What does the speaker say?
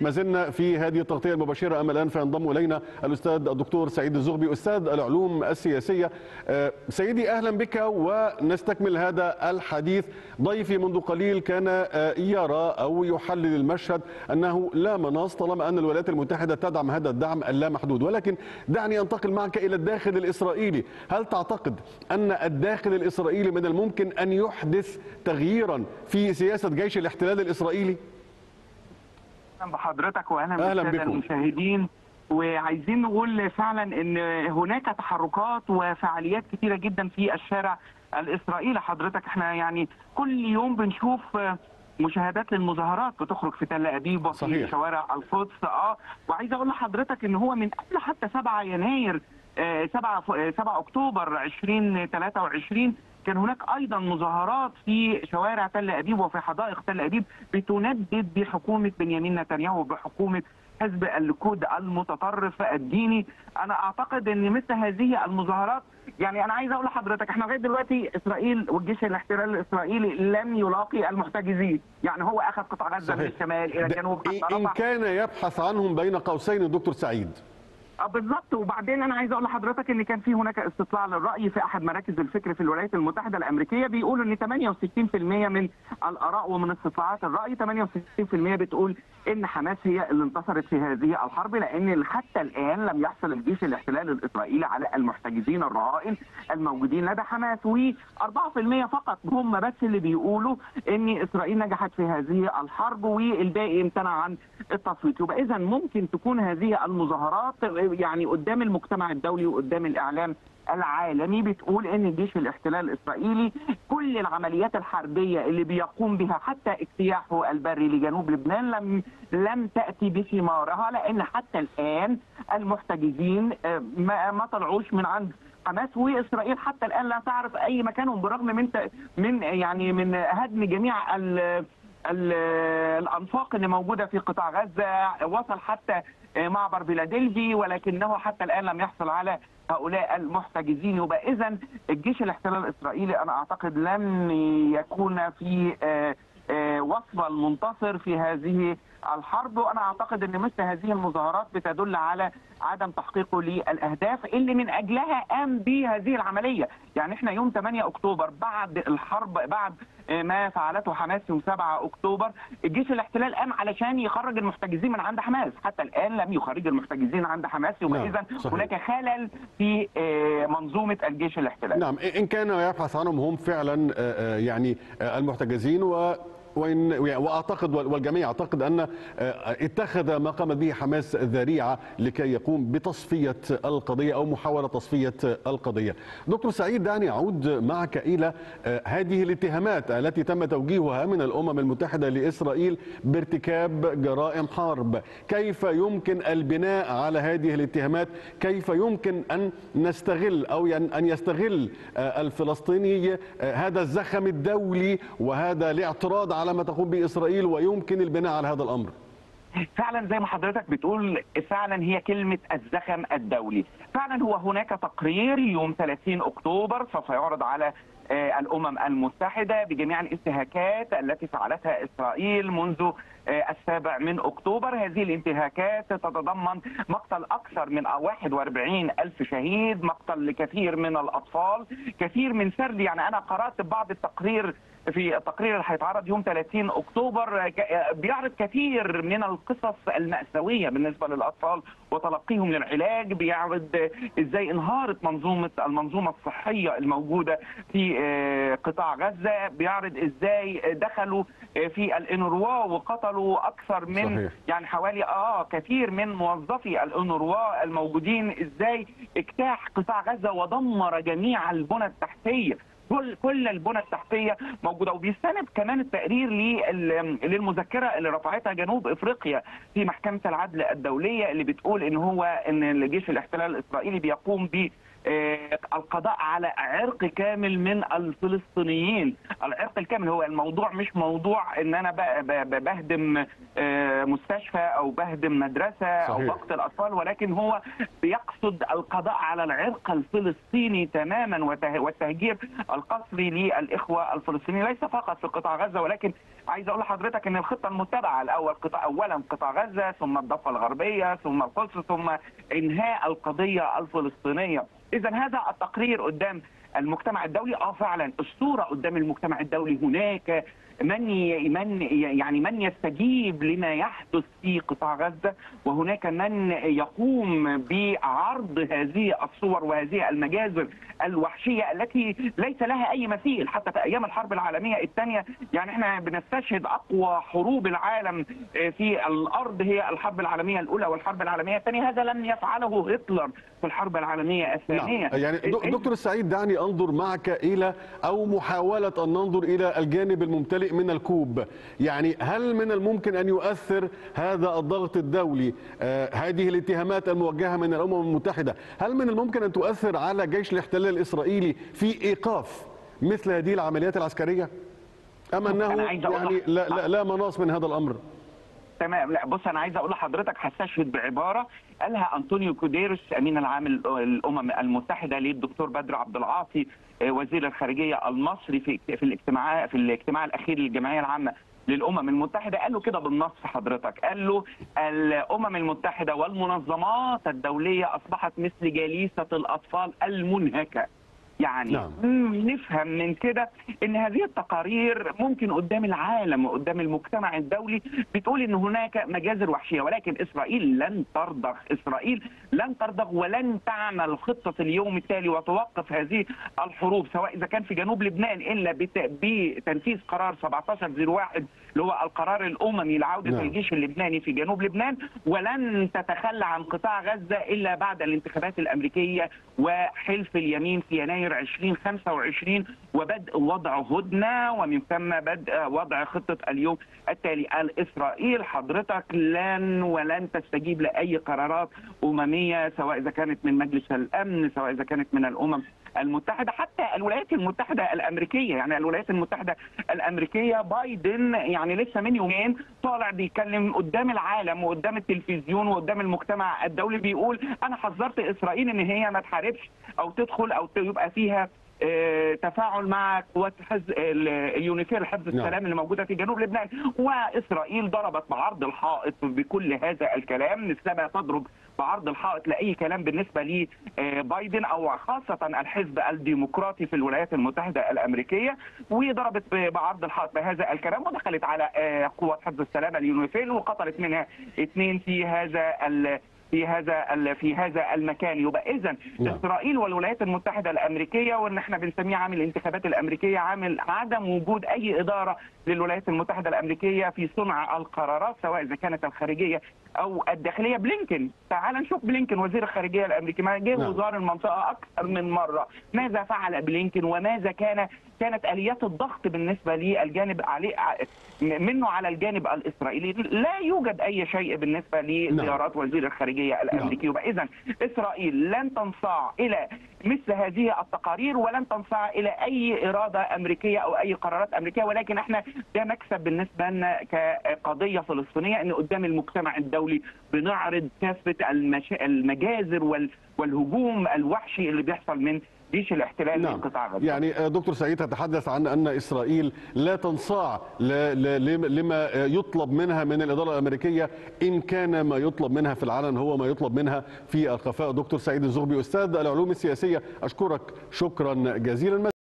ما زلنا في هذه التغطية المباشرة. أما الآن فينضم إلينا الأستاذ الدكتور سعيد الزغبي، أستاذ العلوم السياسية. سيدي أهلا بك، ونستكمل هذا الحديث. ضيفي منذ قليل كان يرى أو يحلل المشهد أنه لا مناص طالما أن الولايات المتحدة تدعم هذا الدعم اللامحدود، ولكن دعني أنتقل معك إلى الداخل الإسرائيلي. هل تعتقد أن الداخل الإسرائيلي من الممكن أن يحدث تغييرا في سياسة جيش الاحتلال الإسرائيلي؟ أهلا بحضرتك وأهلا بالسادة المشاهدين. وعايزين نقول فعلا أن هناك تحركات وفعاليات كثيرة جدا في الشارع الإسرائيلي. حضرتك احنا يعني كل يوم بنشوف مشاهدات للمظاهرات بتخرج في تل أبيب وفي شوارع القدس. وعايز اقول لحضرتك ان هو من قبل حتى 7 يناير 7 اكتوبر 2023 كان هناك ايضا مظاهرات في شوارع تل أبيب وفي حدائق تل أبيب بتندد بحكومة بنيامين نتنياهو، بحكومة حزب الليكود المتطرف الديني. انا اعتقد ان مثل هذه المظاهرات، يعني انا عايز اقول لحضرتك احنا لغايه دلوقتي اسرائيل والجيش الاحتلال الاسرائيلي لم يلاقي المحتجزين، يعني هو اخذ قطاع غزه من الشمال الى الجنوب حتى ان كان يبحث عنهم بين قوسين الدكتور سعيد. بالظبط. وبعدين انا عايز اقول لحضرتك ان كان في هناك استطلاع للراي في احد مراكز الفكر في الولايات المتحده الامريكيه بيقول ان 68% من الاراء ومن استطلاعات الراي 68% بتقول ان حماس هي اللي انتصرت في هذه الحرب، لان حتى الان لم يحصل الجيش الاحتلال الاسرائيلي على المحتجزين الرهائن الموجودين لدى حماس، و4% فقط هم بس اللي بيقولوا ان اسرائيل نجحت في هذه الحرب والباقي امتنع عن التصويت. يبقى اذا ممكن تكون هذه المظاهرات يعني قدام المجتمع الدولي وقدام الإعلام العالمي بتقول ان جيش الاحتلال الاسرائيلي كل العمليات الحربيه اللي بيقوم بها حتى اجتياحه البري لجنوب لبنان لم تاتي بثمارها، لان حتى الان المحتجزين ما طلعوش من عند حماس، واسرائيل حتى الان لا تعرف اي مكانهم برغم من يعني من هدم جميع الانفاق اللي موجوده في قطاع غزه. وصل حتى معبر فيلادلفي ولكنه حتى الان لم يحصل على هؤلاء المحتجزين. يبقى اذا الجيش الاحتلال الاسرائيلي انا اعتقد لم يكون في وصف المنتصر في هذه الحرب، وانا اعتقد ان مثل هذه المظاهرات بتدل على عدم تحقيقه للاهداف اللي من اجلها قام بهذه العمليه. يعني احنا يوم 8 اكتوبر بعد الحرب، بعد ما فعلته حماس يوم 7 اكتوبر الجيش الاحتلال قام علشان يخرج المحتجزين من عند حماس، حتى الان لم يخرج المحتجزين عند حماس. يبقى اذا هناك خلل في منظومه الجيش الاحتلال. نعم، ان كان يبحث عنهم هم فعلا يعني المحتجزين، وأعتقد والجميع أعتقد أن اتخذ ما قامت به حماس ذريعة لكي يقوم بتصفية القضية أو محاولة تصفية القضية. دكتور سعيد، دعني أعود معك إلى هذه الاتهامات التي تم توجيهها من الأمم المتحدة لإسرائيل بارتكاب جرائم حرب. كيف يمكن البناء على هذه الاتهامات؟ كيف يمكن أن نستغل أو أن يستغل الفلسطيني هذا الزخم الدولي وهذا الاعتراض على ما تقوم به إسرائيل ويمكن البناء على هذا الأمر؟ فعلا زي ما حضرتك بتقول، فعلا هي كلمة الزخم الدولي. فعلا هو هناك تقرير يوم 30 أكتوبر سوف يعرض على الأمم المتحدة بجميع الانتهاكات التي فعلتها إسرائيل منذ السابع من أكتوبر. هذه الانتهاكات تتضمن مقتل أكثر من 41 ألف شهيد، مقتل لكثير من الأطفال، كثير من سرد. يعني أنا قرأت بعض التقرير، في التقرير اللي هيتعرض يوم 30 أكتوبر بيعرض كثير من القصص المأساوية بالنسبة للأطفال وتلقيهم للعلاج، بيعرض إزاي انهارت المنظومة الصحية الموجودة في قطاع غزة، بيعرض إزاي دخلوا في الأنروا وقتلوا أكثر من يعني حوالي كثير من موظفي الأنروا الموجودين، إزاي اجتاح قطاع غزة ودمر جميع البنى التحتية، كل البنى التحتيه موجوده. وبيستند كمان التقرير للمذكره اللي رفعتها جنوب افريقيا في محكمه العدل الدوليه اللي بتقول ان الجيش الاحتلال الاسرائيلي بيقوم ب القضاء على عرق كامل من الفلسطينيين. العرق الكامل هو الموضوع، مش موضوع ان انا بهدم مستشفى او بهدم مدرسه او بقتل اطفال، ولكن هو بيقصد القضاء على العرق الفلسطيني تماما، والتهجير القسري للاخوه الفلسطينيين ليس فقط في قطاع غزه. ولكن عايز اقول لحضرتك ان الخطه المتبعه الاول اولا قطاع غزه، ثم الضفه الغربيه، ثم القدس، ثم انهاء القضيه الفلسطينيه. إذا هذا التقرير قدام المجتمع الدولي، فعلا الصورة قدام المجتمع الدولي، هناك من يستجيب لما يحدث في قطاع غزة، وهناك من يقوم بعرض هذه الصور وهذه المجازر الوحشية التي ليس لها أي مثيل حتى في أيام الحرب العالمية الثانية. يعني احنا بنستشهد أقوى حروب العالم في الأرض هي الحرب العالمية الأولى والحرب العالمية الثانية، هذا لم يفعله هتلر في الحرب العالمية الثانية. يعني دكتور سعيد، دعني أنظر معك إلى أو محاولة أن ننظر إلى الجانب الممتلئ من الكوب. يعني هل من الممكن أن يؤثر هذا الضغط الدولي، هذه الاتهامات الموجهة من الأمم المتحدة، هل من الممكن أن تؤثر على جيش الاحتلال الإسرائيلي في إيقاف مثل هذه العمليات العسكرية، أم أنه يعني لا مناص من هذا الأمر؟ تمام. لا بص، انا عايز اقول لحضرتك هستشهد بعباره قالها انطونيو كوديريس امين العام الامم المتحده للدكتور بدر عبد العاطي وزير الخارجيه المصري في الاجتماع الاخير للجمعيه العامه للامم المتحده. قال له كده بالنص حضرتك، قال له الامم المتحده والمنظمات الدوليه اصبحت مثل جليسه الاطفال المنهكه. يعني نفهم من كده ان هذه التقارير ممكن قدام العالم وقدام المجتمع الدولي بتقول ان هناك مجازر وحشيه، ولكن اسرائيل لن ترضخ، اسرائيل لن ترضخ ولن تعمل خطه اليوم التالي وتوقف هذه الحروب، سواء اذا كان في جنوب لبنان الا بتنفيذ قرار 1701 اللي هو القرار الاممي لعوده الجيش اللبناني في جنوب لبنان، ولن تتخلى عن قطاع غزه الا بعد الانتخابات الامريكيه وحلف اليمين في يناير 2025 وبدء وضع هدنه، ومن ثم بدء وضع خطه اليوم التالي. قال اسرائيل حضرتك ولن تستجيب لاي قرارات امميه، سواء اذا كانت من مجلس الامن، سواء اذا كانت من الامم المتحده، حتى الولايات المتحده الامريكيه. يعني الولايات المتحده الامريكيه بايدن يعني لسه من يومين طالع بيتكلم قدام العالم وقدام التلفزيون وقدام المجتمع الدولي، بيقول انا حذرت اسرائيل ان هي ما تحاربش او تدخل او يبقى فيها تفاعل مع قوات اليونيفيل حفظ السلام اللي موجوده في جنوب لبنان، واسرائيل ضربت بعرض الحائط بكل هذا الكلام. نسبة تضرب بعرض الحائط لاي كلام بالنسبه لبايدن او خاصه الحزب الديمقراطي في الولايات المتحده الامريكيه، وضربت بعرض الحائط بهذا الكلام ودخلت على قوات حفظ السلام اليونيفيل وقتلت منها 2 في هذا المكان. يبقى اذا اسرائيل والولايات المتحده الامريكيه، وان احنا بنسميه عامل الانتخابات الامريكيه، عامل عدم وجود اي اداره للولايات المتحده الامريكيه في صنع القرارات سواء اذا كانت الخارجيه او الداخليه. بلينكن، تعال نشوف بلينكن وزير الخارجيه الامريكي، ما جه وزار المنطقه اكثر من مره، ماذا فعل بلينكن وماذا كانت اليات الضغط بالنسبه للجانب منه على الجانب الاسرائيلي؟ لا يوجد اي شيء بالنسبه لزيارات وزير الخارجيه الامريكي. يبقى اذا اسرائيل لن تنصاع الى مثل هذه التقارير ولن تنصاع الى اي اراده امريكيه او اي قرارات امريكيه، ولكن احنا ده مكسب بالنسبه لنا كقضيه فلسطينيه، ان قدام المجتمع الدولي بنعرض كافه المجازر والهجوم الوحشي اللي بيحصل من جيش الاحتلال لقطاع غزة. يعني دكتور سعيد تتحدث عن أن إسرائيل لا تنصاع لما يطلب منها من الإدارة الأمريكية، إن كان ما يطلب منها في العلن هو ما يطلب منها في الخفاء. دكتور سعيد الزغبي، أستاذ العلوم السياسية، أشكرك شكرا جزيلا.